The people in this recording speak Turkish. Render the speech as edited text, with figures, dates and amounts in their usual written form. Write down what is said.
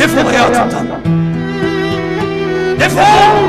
Defol hayatımdan. Defol!